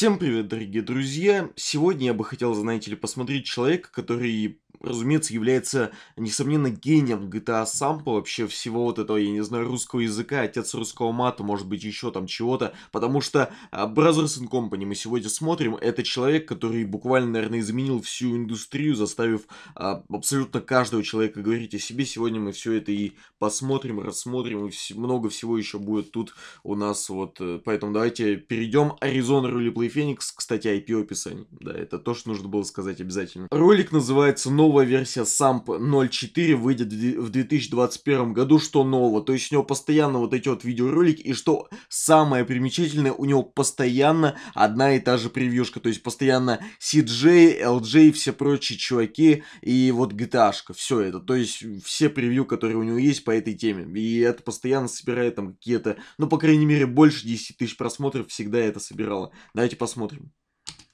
Всем привет, дорогие друзья! Сегодня я бы хотел, знаете ли, посмотреть человека, который, разумеется, является, несомненно, гением GTA SAMP, вообще всего вот этого, я не знаю, русского языка, отец русского мата, может быть, еще там чего-то, потому что Brothers in Company мы сегодня смотрим, это человек, который буквально, наверное, изменил всю индустрию, заставив абсолютно каждого человека говорить о себе. Сегодня мы все это и посмотрим, рассмотрим, и много всего еще будет тут у нас, вот, поэтому давайте перейдем. Arizona Role Play Phoenix, кстати, IP описание, да, это то, что нужно было сказать обязательно. Ролик называется «Новый». Новая версия SAMP 04 выйдет в 2021 году. Что нового? То есть у него постоянно вот эти вот видеоролики. И что самое примечательное, у него постоянно одна и та же превьюшка. То есть постоянно CJ, LJ, все прочие чуваки. И вот GTA-шка. Все это. То есть все превью, которые у него есть по этой теме. И это постоянно собирает там какие-то, ну, по крайней мере, больше 10 тысяч просмотров всегда это собирало. Давайте посмотрим.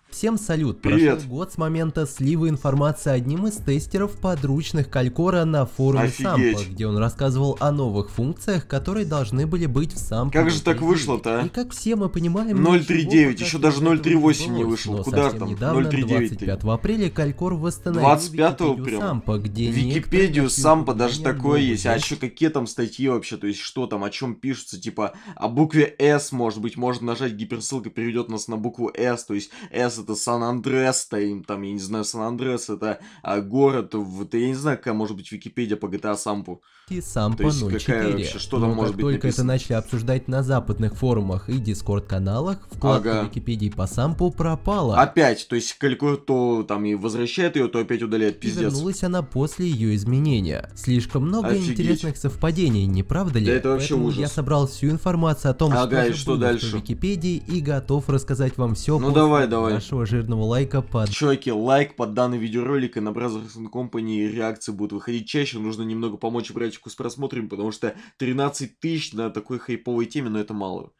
Всем салют! Привет. Прошел год с момента слива информации одним из тестеров подручных Калькора на форуме SAMP, где он рассказывал о новых функциях, которые должны были быть в SAMP. Как же так вышло-то, а? И как все мы понимаем, 0.3.9, еще даже 0.3.8 не вышло. Куда там? 0.3.9. 25 апреля Калькор восстановил 25-го прям. Википедию SAMP даже такое есть. А еще какие там статьи вообще? То есть что там, о чем пишется? Типа о букве S, может быть, можно нажать гиперссылка, переведет нас на букву S. То есть S — это Сан-Андрес, там, я не знаю, Сан-Андрес — это город, вот, я не знаю, какая может быть Википедия по GTA SAMP. SAMP 04. Что там может быть написано? Только это начали обсуждать на западных форумах и дискорд-каналах, вкладка Википедии по SAMP пропала. Опять, то есть Калькор то там и возвращает ее, то опять удаляет, пиздец. И вернулась она после ее изменения. Слишком много интересных совпадений, не правда ли? Да это вообще ужас. Я собрал всю информацию о том, что дальше в Википедии, и готов рассказать вам все. Ну давай. Вашего жирного лайка под... Чуваки, лайк под данный видеоролик, и на Brothers in Company реакции будут выходить чаще. Нужно немного помочь братику с просмотрами, потому что 13 тысяч на такой хайповой теме, но это мало.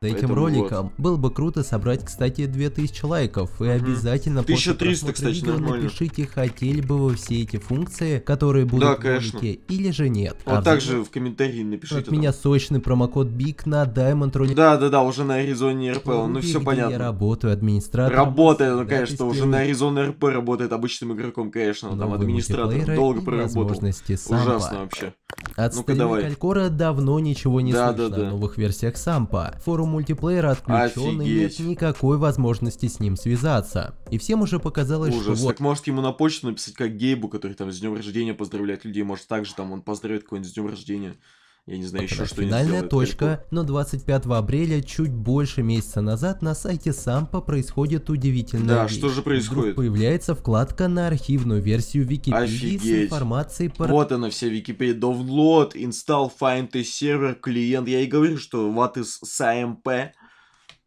За этим роликом вот. Было бы круто собрать, кстати, 2000 лайков, и обязательно 1300, кстати, видео напишите, хотели бы вы все эти функции, которые будут, да, в ролике, или же нет. Вот, а также в комментарии напишите. От меня сочный промокод БИК на Diamond Roll Play. Да, уже на Arizona RP, ну все понятно. Я работаю администратором. Работает, ну конечно, уже на Arizona RP работает обычным игроком, конечно, но там администратор долго проработал. Ужасно вообще. От старина Калькора давно ничего не слышно о новых версиях SAMP. Форум мультиплеера отключен, и нет никакой возможности с ним связаться. И всем уже показалось, ужас, что... Так может ему на почту написать, как Гейбу, который там с днем рождения поздравляет людей, может также там он поздравит кого-нибудь с днем рождения. Я не знаю, еще что-нибудь. Финальная точка, но 25 апреля, чуть больше месяца назад, на сайте SAMP происходит удивительное. Да, вещь. Что же происходит? Вдруг появляется вкладка на архивную версию Википедии с информацией по... Вот она вся Википедия. Download, install, find a server, клиент. Я и говорю, что what is SAMP?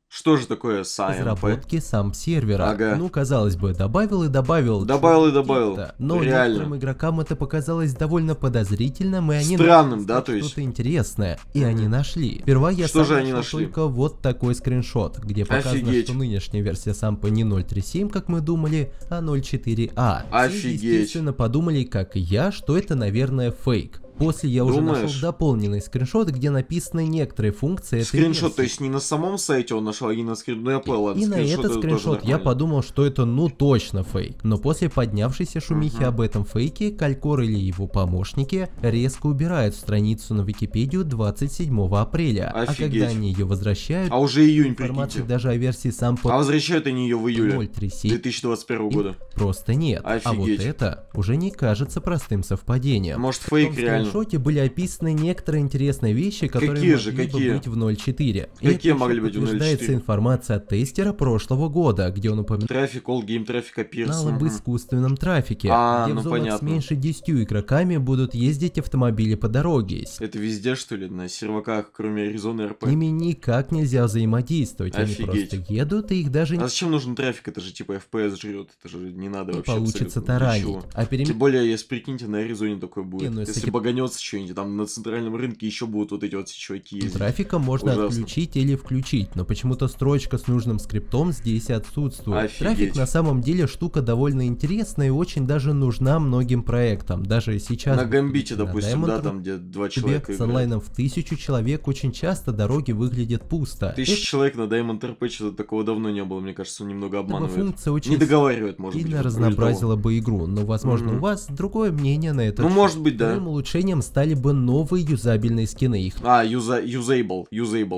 Что же такое SAMP? Разработки SAMP-сервера. Ну, казалось бы, добавил и добавил. Но некоторым игрокам это показалось довольно подозрительным, и они... Странным, да, то есть... Что-то интересное, и они нашли. Сперва я нашел только вот такой скриншот, где показано, что нынешняя версия SAMP не 0.3.7, как мы думали, а 0.4a. Офигеть. Все, естественно, подумали, как и я, что это, наверное, фейк. После я уже нашел дополненный скриншот, где написаны некоторые функции. Скриншот, то есть не на самом сайте он нашел, а не на скриншот. Ну я понял, ладно. И на этот скриншот я подумал, что это ну точно фейк. Но после поднявшейся шумихи об этом фейке, Калькор или его помощники резко убирают страницу на Википедию 27 апреля. Офигеть. А когда они ее возвращают... А уже июнь, прикиньте. Даже о версии SAMP... А возвращают они ее в июле 2021 года. Просто нет. Офигеть. А вот это уже не кажется простым совпадением. Может фейк реально? В шоке были описаны некоторые интересные вещи, которые могли бы быть в 0.4. Какие могли быть в 0.4? Подтверждается информация от тестера прошлого года, где он упоминал об искусственном трафике, где в зонах с меньше 10 игроками будут ездить автомобили по дороге. Это везде, что ли, на серваках, кроме Arizona RP? Ими никак нельзя взаимодействовать, они просто едут, и их даже... А зачем нужен трафик? Это же типа FPS жрет, это же не надо вообще. Получится таранить. Тем более, если, прикиньте, на Аризоне такое будет. Если лутанется что-нибудь, там на центральном рынке еще будут вот эти вот чуваки ездить. Трафика можно отключить или включить, но почему-то строчка с нужным скриптом здесь отсутствует. Офигеть. Трафик на самом деле штука довольно интересная и очень даже нужна многим проектам. Даже сейчас... На Гамбите, допустим, Diamond, да, там где 2 человека с онлайном в 1000 человек очень часто дороги выглядят пусто. 1000 человек на Diamond TRP что-то такого давно не было, мне кажется, немного обманывает. Функция очень не договаривает, может быть. Сильно разнообразила бы игру, но, возможно, у вас другое мнение на это. Ну, может быть, да. Улучшением стали бы новые юзабельные скины. Их юзейбл.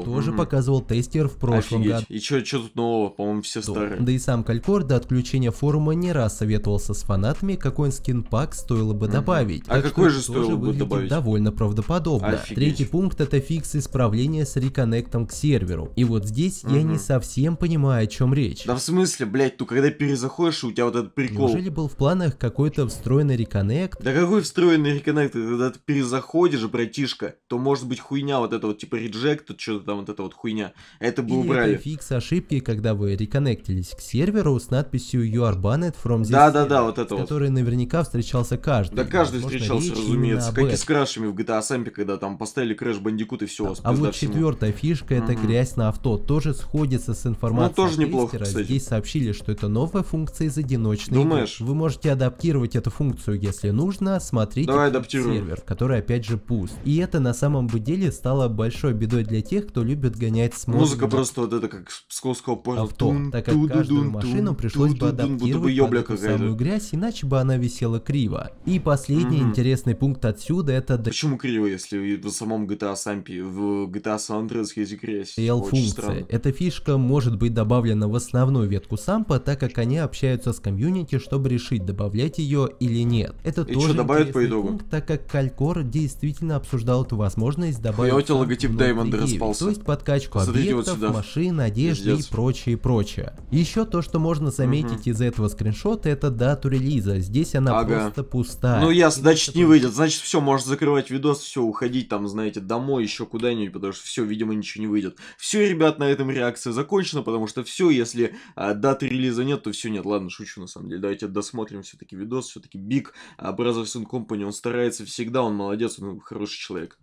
Тоже показывал тестер в прошлом году. И что тут нового? По-моему, все старые. Да и сам Калькор до отключения форума не раз советовался с фанатами, какой скин-пак стоило бы добавить. А какой же стоило бы добавить? Довольно правдоподобно. Третий пункт — это фикс исправления с реконнектом к серверу. И вот здесь я не совсем понимаю, о чем речь. Да в смысле, блять, ты когда перезаходишь, у тебя вот этот прикол. Неужели был в планах какой-то встроенный реконнект? Да какой встроенный реконнект? Когда ты перезаходишь, братишка, то может быть хуйня вот эта вот, типа реджект, что-то там вот эта вот хуйня. Это бы убрали. Это фикс ошибки, когда вы реконнектились к серверу с надписью You are banned from this. Да-да-да, вот это вот. Который наверняка встречался каждый. Да каждый встречался, разумеется. Как и с крашами в GTA SAMP, когда там поставили Crash Bandicoot и все. А вот четвертая фишка — это грязь на авто. Тоже сходится с информацией. Ну, тоже неплохо, кстати. Здесь сообщили, что это новая функция из одиночной. Думаешь? Вы можете адаптировать эту функцию, если нужно. Смотрите сервер, который опять же пуст. И это на самом деле стало большой бедой для тех, кто любит гонять с музыкой. Музыка просто вот это как с Сколково авто, так как каждую машину пришлось бы адаптировать под самую грязь, иначе бы она висела криво. И последний интересный пункт отсюда — это... Почему криво, если в самом GTA Samp, в GTA San Andreas есть грязь? Функция. Эта фишка может быть добавлена в основную ветку сампа, так как они общаются с комьюнити, чтобы решить, добавлять ее или нет. Это тоже интересный пункт, так как Калькор действительно обсуждал эту возможность добавить... Хуя, у тебя логотип Diamond распался. То есть подкачку объектов, вот машин, одежды и прочее, прочее. Еще то, что можно заметить из этого скриншота, это дату релиза. Здесь она просто пустая. Ну ясно, значит не выйдет. Значит все, можешь закрывать видос, все, уходить там, знаете, домой, еще куда-нибудь, потому что все, видимо, ничего не выйдет. Все, ребят, на этом реакция закончена, потому что все, если даты релиза нет, то все нет. Ладно, шучу на самом деле. Давайте досмотрим все-таки видос, все-таки Big Brothers in Company, он старается всегда, он молодец, он хороший человек.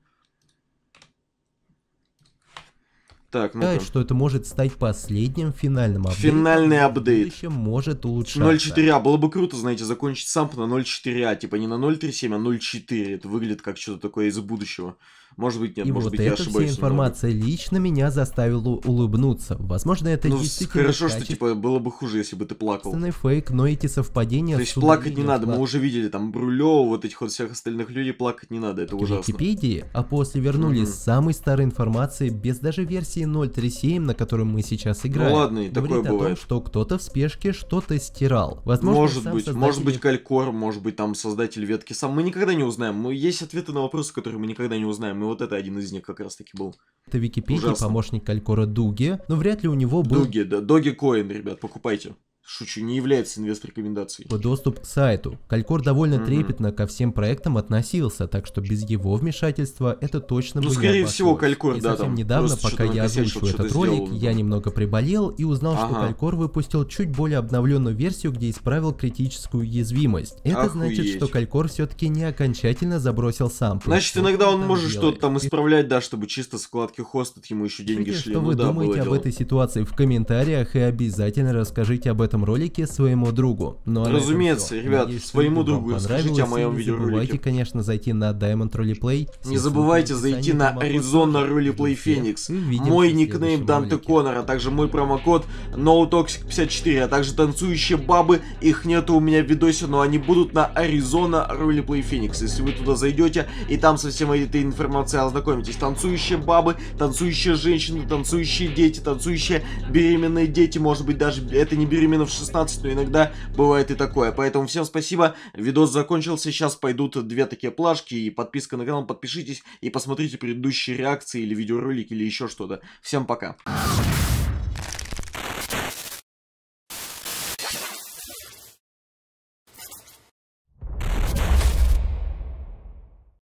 Так, ну что это может стать последним финальным апдейтом. Финальный апдейт может улучшаться. 0.4А. Было бы круто, знаете, закончить самп на 0.4А. Типа не на 0.37, а 0.4. Это выглядит как что-то такое из будущего. Может быть, нет, может быть, я ошибаюсь. И вот эта вся информация лично меня заставила улыбнуться. Возможно, это действительно... Хорошо, что типа было бы хуже, если бы ты плакал. Фейк, но эти совпадения... То есть плакать не надо, мы уже видели там Брулёва, вот этих вот всех остальных людей, плакать не надо, это ужасно. В Википедии, а после вернулись с самой старой информации, без даже версии 0.37, на котором мы сейчас играем. Ну ладно, и такое бывает. Говорит о том, что кто-то в спешке что-то стирал. Возможно, может быть Калькор, может быть там создатель ветки сам. Мы никогда не узнаем. Но есть ответы на вопросы, которые мы никогда не узнаем. И вот это один из них как раз таки был. Это Википедия, помощник Калькора Дуги. Но вряд ли у него был... Дуги, да, Доги Коин, ребят, покупайте. Шучу, не является инвест-рекомендацией. Доступ к сайту. Калькор довольно трепетно ко всем проектам относился, так что без его вмешательства это точно было. Ну, скорее всего, Калькор, да. Совсем недавно, пока я озвучил этот ролик, я немного приболел и узнал, что Калькор выпустил чуть более обновленную версию, где исправил критическую уязвимость. Это значит, что Калькор все-таки не окончательно забросил сам. Значит, иногда он может что-то там исправлять, да, чтобы чисто с вкладки хостед ему еще деньги шли. Что вы думаете об этой ситуации в комментариях и обязательно расскажите об этом ролике своему другу. Но разумеется, ребят, надеюсь, своему другу расскажите о моем видеоролике. Не забывайте, конечно, зайти на Diamond Roll Play. Не забывайте зайти на Arizona Role Play Phoenix. Мой никнейм Данте Коннор, а также мой промокод NoToxic54, а также танцующие бабы. Их нету у меня в видосе, но они будут на Arizona Role Play Phoenix. Если вы туда зайдете и там со всем этой информацией ознакомитесь. Танцующие бабы, танцующие женщины, танцующие дети, танцующие беременные дети. Может быть, даже это не беременные в 16, но иногда бывает и такое. Поэтому всем спасибо. Видос закончился. Сейчас пойдут две такие плашки. И подписка на канал. Подпишитесь и посмотрите предыдущие реакции или видеоролики или еще что-то. Всем пока.